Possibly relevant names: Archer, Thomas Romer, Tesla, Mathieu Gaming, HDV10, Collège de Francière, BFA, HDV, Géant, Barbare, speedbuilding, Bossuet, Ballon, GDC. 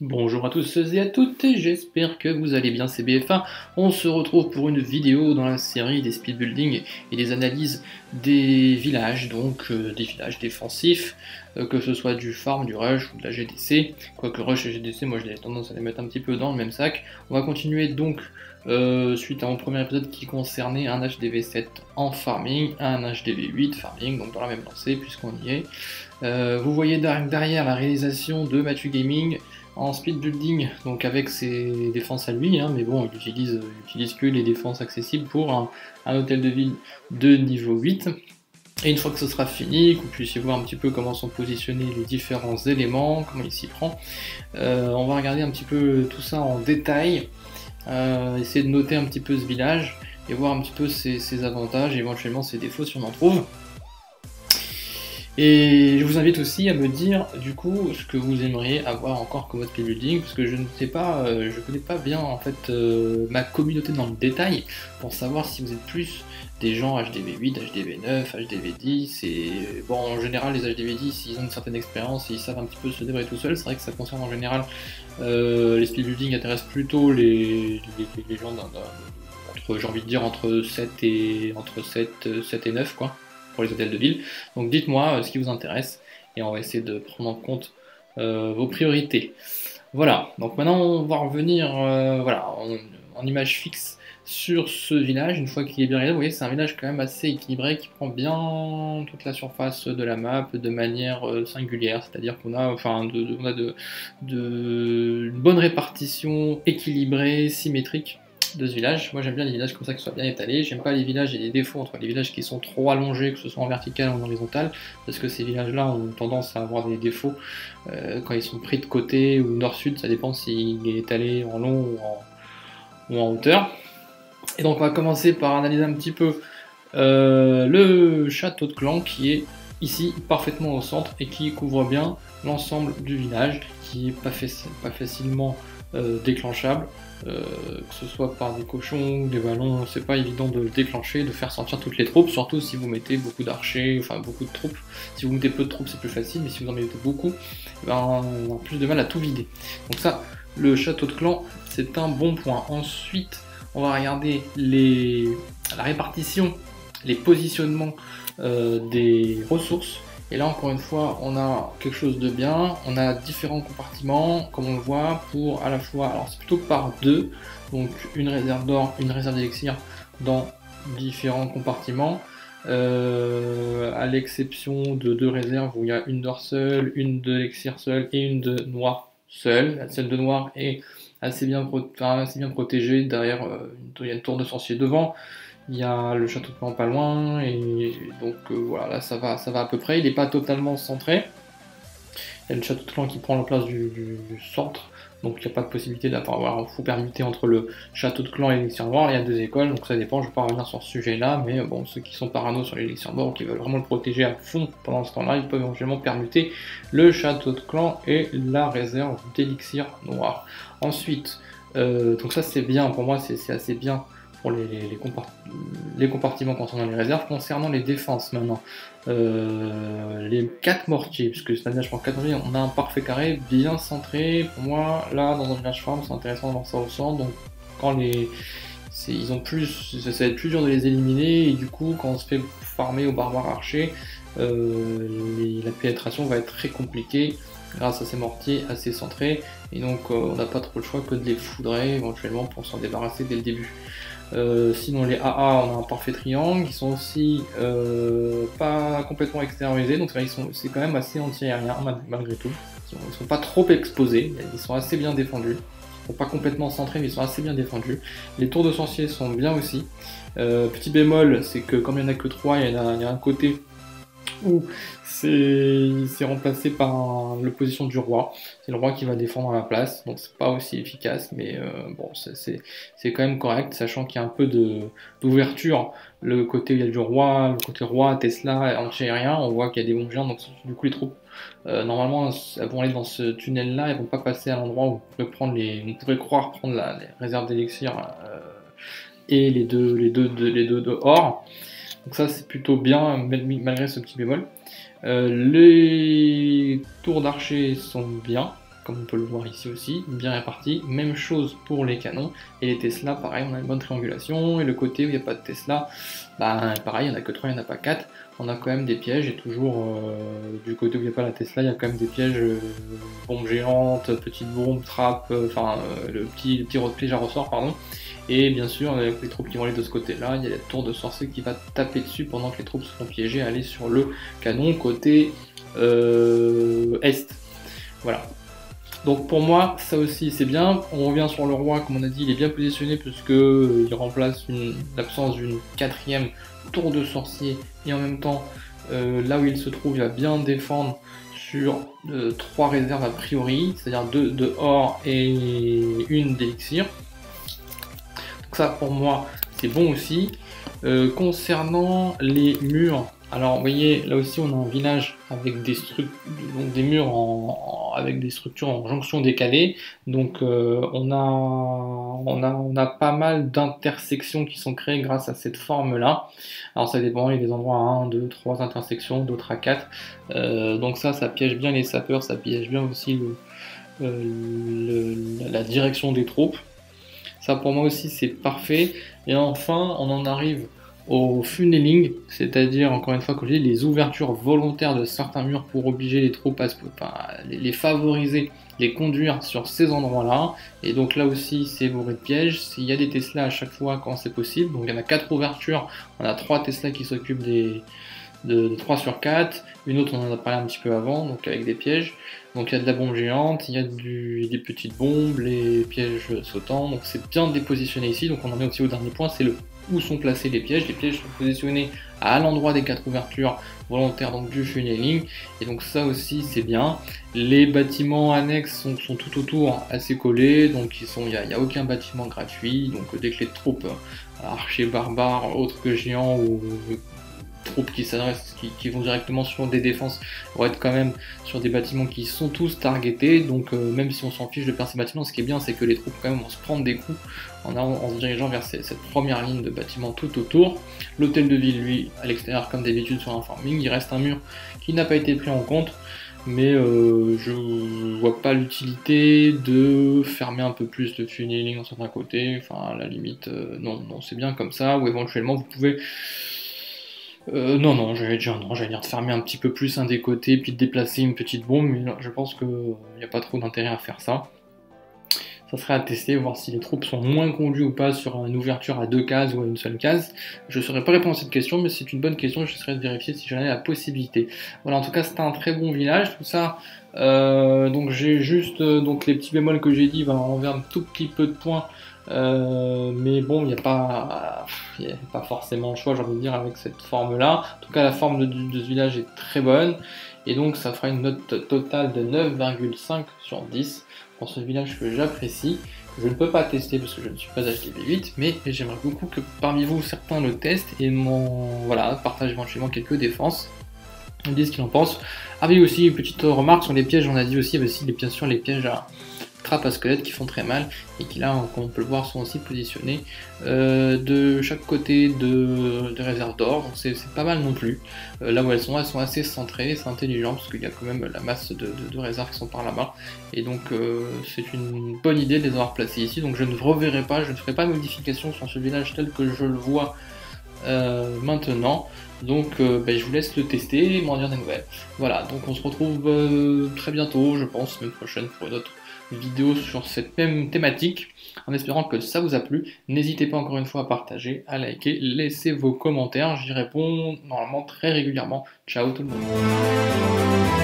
Bonjour à tous et à toutes, et j'espère que vous allez bien, c'est BFA. On se retrouve pour une vidéo dans la série des speedbuilding et des analyses des villages, donc des villages défensifs, que ce soit du farm, du rush ou de la GDC. Quoique rush et GDC, moi j'ai tendance à les mettre un petit peu dans le même sac. On va continuer donc suite à mon premier épisode qui concernait un HDV7 en farming, un HDV8 farming, donc dans la même lancée puisqu'on y est. Vous voyez derrière la réalisation de Mathieu Gaming en speed building, donc avec ses défenses à lui, hein, mais bon, il utilise que les défenses accessibles pour un hôtel de ville de niveau 8. Et une fois que ce sera fini, que vous puissiez voir un petit peu comment sont positionnés les différents éléments, comment il s'y prend, on va regarder un petit peu tout ça en détail, essayer de noter un petit peu ce village et voir un petit peu ses avantages et éventuellement ses défauts si on en trouve. Et je vous invite aussi à me dire du coup ce que vous aimeriez avoir encore comme votre speedbuilding, parce que je ne sais pas, je connais pas bien en fait ma communauté dans le détail pour savoir si vous êtes plus des gens HDV8, HDV9, HDV10, et bon, en général les HDV10 ils ont une certaine expérience, ils savent un petit peu se débrouiller tout seuls. C'est vrai que ça concerne en général les speedbuilding intéressent plutôt les gens entre, j'ai envie de dire, entre 7 et 9 quoi, pour les hôtels de ville. Donc dites-moi ce qui vous intéresse et on va essayer de prendre en compte vos priorités. Voilà, donc maintenant on va revenir voilà, en image fixe sur ce village. Une fois qu'il est bien réalisé, vous voyez, c'est un village quand même assez équilibré qui prend bien toute la surface de la map de manière singulière, c'est-à-dire qu'on a, enfin, une bonne répartition équilibrée, symétrique de ce village. Moi j'aime bien les villages comme ça qui soient bien étalés, j'aime pas les villages et les défauts entre les villages qui sont trop allongés, que ce soit en vertical ou en horizontal, parce que ces villages là ont tendance à avoir des défauts quand ils sont pris de côté ou nord-sud, ça dépend s'il est étalé en long ou en hauteur. Et donc on va commencer par analyser un petit peu le château de clan qui est ici parfaitement au centre et qui couvre bien l'ensemble du village, qui est pas facilement déclenchable, que ce soit par des cochons ou des ballons, c'est pas évident de le déclencher, de faire sortir toutes les troupes, surtout si vous mettez beaucoup d'archers, enfin beaucoup de troupes. Si vous mettez peu de troupes c'est plus facile, mais si vous en mettez beaucoup, ben, on a plus de mal à tout vider. Donc ça, le château de clan, c'est un bon point. Ensuite on va regarder la répartition, les positionnements des ressources. Et là encore une fois on a quelque chose de bien, on a différents compartiments comme on le voit pour à la fois, alors c'est plutôt par deux, donc une réserve d'or, une réserve d'élixir dans différents compartiments, à l'exception de deux réserves où il y a une d'or seule, une d'élixir seule et une de noir seule. Celle de noir est assez bien protégée, derrière il y a une tour de sorcier devant. Il y a le château de plan pas loin, et donc voilà, là ça va à peu près, il n'est pas totalement centré. Il y a le château de clan qui prend la place du centre, donc il n'y a pas de possibilité d'avoir un faux permuté entre le château de clan et l'élixir noir. Il y a deux écoles, donc ça dépend, je ne vais pas revenir sur ce sujet là, mais bon, ceux qui sont parano sur l'élixir noir ou qui veulent vraiment le protéger à fond pendant ce temps là, ils peuvent éventuellement permuter le château de clan et la réserve d'élixir noir. Ensuite, donc ça c'est bien, pour moi c'est assez bien pour les compartiments concernant les réserves. Concernant les défenses maintenant, les 4 mortiers, puisque c'est un village pour 4 mortiers, on a un parfait carré bien centré. Pour moi, là, dans un village farm, c'est intéressant d'avoir ça au centre, donc quand ils ont plus, ça va être plus dur de les éliminer, et du coup, quand on se fait farmer au barbare archer, la pénétration va être très compliquée grâce à ces mortiers assez centrés, et donc on n'a pas trop le choix que de les foudrer éventuellement pour s'en débarrasser dès le début. Sinon les AA, on a un parfait triangle, ils sont aussi pas complètement extériorisés, donc c'est quand même assez anti-aérien malgré tout. Ils sont pas trop exposés, ils sont assez bien défendus, ils sont pas complètement centrés mais ils sont assez bien défendus. Les tours de sorciers sont bien aussi. Petit bémol, c'est que comme il n'y en a que 3, il y a un côté où c'est remplacé par l'opposition du roi, c'est le roi qui va défendre à la place, donc c'est pas aussi efficace, mais bon, c'est quand même correct, sachant qu'il y a un peu d'ouverture, le côté où il y a du roi, le côté roi, Tesla, anti-aérien, on voit qu'il y a des bombes géantes, donc du coup les troupes normalement elles vont aller dans ce tunnel là, elles vont pas passer à l'endroit où on pourrait croire prendre les réserves d'élixir et les deux dehors. Donc ça c'est plutôt bien malgré ce petit bémol. Les tours d'archers sont bien comme on peut le voir ici aussi, bien réparti. Même chose pour les canons, et les Tesla, pareil, on a une bonne triangulation, et le côté où il n'y a pas de Tesla, bah, pareil, il n'y en a que 3, il n'y en a pas 4, on a quand même des pièges, et toujours du côté où il n'y a pas la Tesla, il y a quand même des pièges, bombes géantes, petites bombes, trappes, enfin, le petit piège à ressort, pardon, et bien sûr, avec les troupes qui vont aller de ce côté-là, il y a la tour de sorcier qui va taper dessus pendant que les troupes seront piégées à aller sur le canon côté est. Voilà. Donc pour moi, ça aussi c'est bien. On revient sur le roi, comme on a dit, il est bien positionné puisque il remplace l'absence d'une quatrième tour de sorcier, et en même temps, là où il se trouve, il va bien défendre sur 3 réserves a priori, c'est-à-dire 2 de or et une d'élixir. Donc ça pour moi c'est bon aussi. Concernant les murs, alors vous voyez là aussi on a un village avec des donc des murs avec des structures en jonction décalée, donc on a pas mal d'intersections qui sont créées grâce à cette forme là. Alors ça dépend, il y a des endroits à 1, 2, 3 intersections, d'autres à 4, donc ça piège bien les sapeurs, ça piège bien aussi la direction des troupes. Ça pour moi aussi c'est parfait. Et enfin on en arrive au funneling, c'est-à-dire encore une fois que je dis les ouvertures volontaires de certains murs pour obliger les troupes à se, les favoriser, les conduire sur ces endroits-là. Et donc là aussi c'est bourré de pièges. S'il y a des Tesla à chaque fois quand c'est possible, donc il y en a 4 ouvertures, on a 3 Tesla qui s'occupent de 3 sur 4, une autre on en a parlé un petit peu avant, donc avec des pièges. Donc il y a de la bombe géante, il y a des petites bombes, les pièges sautants, donc c'est bien dépositionné ici. Donc on en est aussi au dernier point, c'est où sont placés les pièges. Les pièges sont positionnés à l'endroit des 4 ouvertures volontaires, donc du funneling, et donc ça aussi c'est bien. Les bâtiments annexes sont tout autour assez collés, donc il n'y a aucun bâtiment gratuit, donc dès que les troupes archers, barbares, autres que géants ou troupes qui s'adressent, qui vont directement sur des défenses, vont être quand même sur des bâtiments qui sont tous targetés, donc même si on s'en fiche de perdre ces bâtiments, ce qui est bien c'est que les troupes quand même vont se prendre des coups en se dirigeant vers cette première ligne de bâtiments tout autour. L'hôtel de ville, lui, à l'extérieur comme d'habitude sur un farming, il reste un mur qui n'a pas été pris en compte, mais je vois pas l'utilité de fermer un peu plus le funneling en certains côtés, enfin à la limite, non c'est bien comme ça, ou éventuellement vous pouvez... j'allais dire de fermer un petit peu plus un des côtés, puis de déplacer une petite bombe, mais non, je pense qu'il n'y a pas trop d'intérêt à faire ça. Ça serait à tester, voir si les troupes sont moins conduites ou pas sur une ouverture à 2 cases ou à une seule case. Je ne saurais pas répondre à cette question, mais c'est une bonne question, je serais de vérifier si j'en ai la possibilité. Voilà, en tout cas, c'était un très bon village, tout ça. Donc j'ai juste les petits bémols que j'ai dit, ben, on enlever un tout petit peu de points. Mais bon, il n'y a pas forcément le choix, j'ai envie de dire, avec cette forme là. En tout cas la forme de ce village est très bonne, et donc ça fera une note totale de 9,5 sur 10 pour ce village que j'apprécie, que je ne peux pas tester parce que je ne suis pas HDV8, mais j'aimerais beaucoup que parmi vous certains le testent et voilà, partagent éventuellement quelques défenses, me disent ce qu'ils en pensent. Ah oui, aussi une petite remarque sur les pièges, on a dit aussi, bien sûr les pièges à trappes à squelettes qui font très mal et qui là, comme on peut le voir, sont aussi positionnés de chaque côté de réserve d'or, donc c'est pas mal non plus. Là où elles sont assez centrées, c'est intelligent parce qu'il y a quand même la masse de réserves qui sont par là-bas, et donc c'est une bonne idée de les avoir placées ici. Donc je ne reverrai pas, je ne ferai pas de modification sur ce village tel que je le vois maintenant. Donc je vous laisse le tester et m'en dire des nouvelles. Voilà, donc on se retrouve très bientôt, je pense, semaine prochaine pour une autre vidéo sur cette même thématique, en espérant que ça vous a plu. N'hésitez pas encore une fois à partager, à liker, laissez vos commentaires, j'y réponds normalement très régulièrement. Ciao tout le monde.